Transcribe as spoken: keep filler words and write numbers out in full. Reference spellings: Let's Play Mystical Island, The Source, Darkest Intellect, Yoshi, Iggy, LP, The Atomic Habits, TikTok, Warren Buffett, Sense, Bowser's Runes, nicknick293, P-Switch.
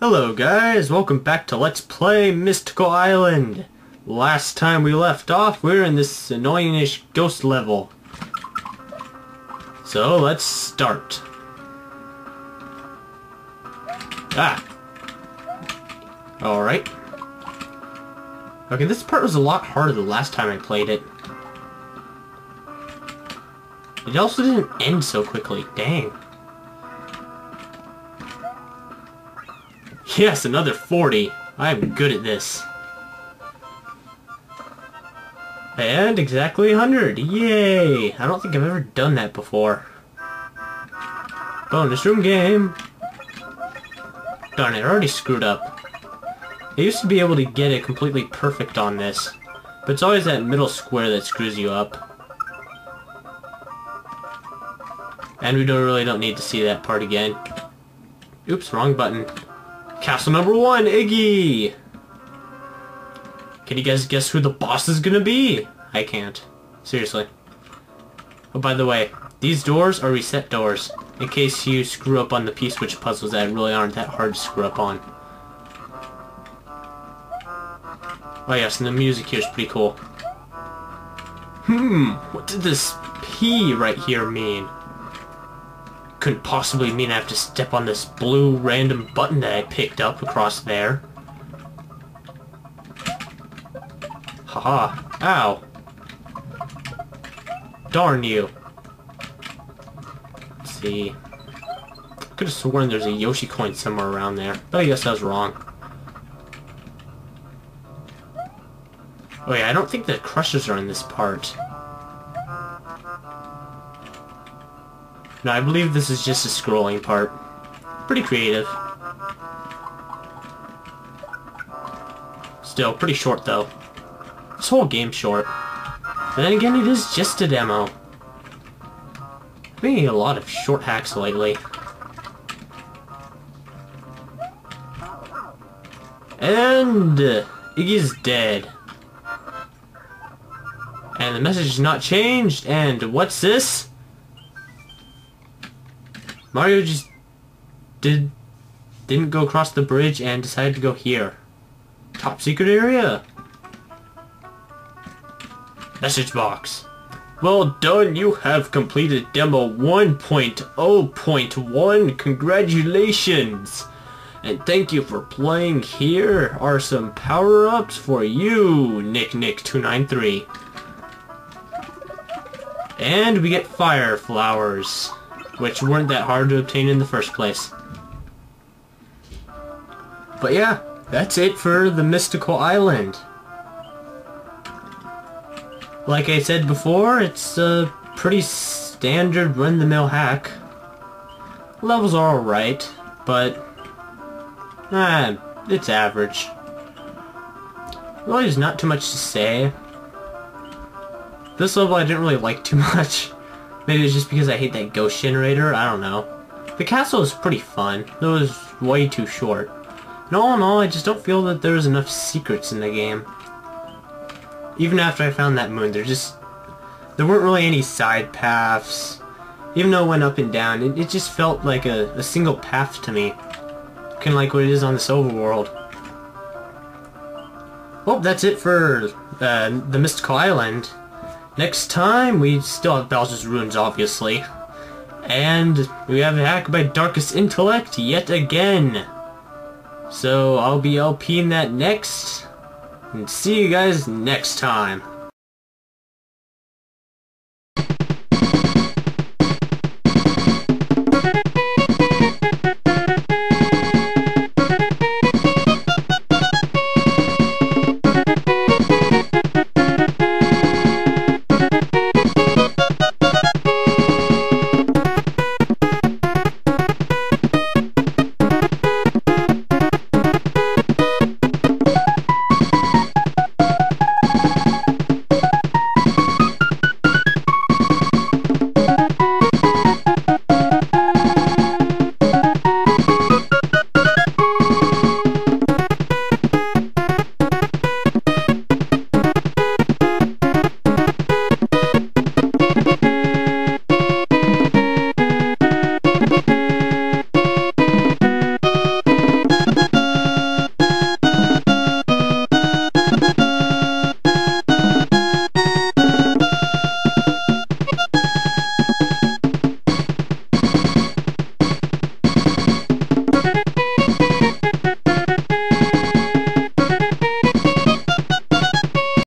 Hello guys, welcome back to Let's Play Mystical Island. Last time we left off, we were in this annoying-ish ghost level. So let's start. Ah! Alright. Okay, this part was a lot harder the last time I played it. It also didn't end so quickly, dang. Yes, another forty. I'm good at this. And exactly one hundred. Yay! I don't think I've ever done that before. Bonus room game. Darn it, I already screwed up. I used to be able to get it completely perfect on this, but it's always that middle square that screws you up. And we don't really don't need to see that part again. Oops, wrong button. Castle number one, Iggy! Can you guys guess who the boss is gonna be? I can't. Seriously. Oh, by the way, these doors are reset doors, in case you screw up on the P-Switch puzzles that really aren't that hard to screw up on. Oh yes, and the music here is pretty cool. Hmm, what did this P right here mean? Couldn't possibly mean I have to step on this blue random button that I picked up across there. Haha. Ow. Darn you. Let's see. Could have sworn there's a Yoshi coin somewhere around there, but I guess I was wrong. Oh yeah, I don't think the crushers are in this part. No, I believe this is just a scrolling part. Pretty creative. Still, pretty short though. This whole game's short. But then again, it is just a demo. I've been getting a lot of short hacks lately. And uh, Iggy's dead. And the message is not changed, and what's this? Mario just did, didn't go across the bridge and decided to go here. Top secret area. Message box. Well done, you have completed demo one point oh point one. Congratulations. And thank you for playing. Here are some power-ups for you, Nick Nick two nine three. And we get fire flowers, which weren't that hard to obtain in the first place. But yeah, that's it for the Mystical Island. Like I said before, it's a pretty standard run-the-mill hack. Levels are alright, but eh, it's average. Really, there's not too much to say. This level I didn't really like too much. Maybe it's just because I hate that ghost generator, I don't know. The castle is pretty fun, though it was way too short. And all in all, I just don't feel that there's enough secrets in the game. Even after I found that moon, there just... there weren't really any side paths. Even though it went up and down, it, it just felt like a, a single path to me. Kinda like what it is on this overworld. Well, that's it for uh, the Mystical Island. Next time, we still have Bowser's Runes, obviously. And we have a hack by Darkest Intellect yet again. So I'll be LPing that next. And see you guys next time.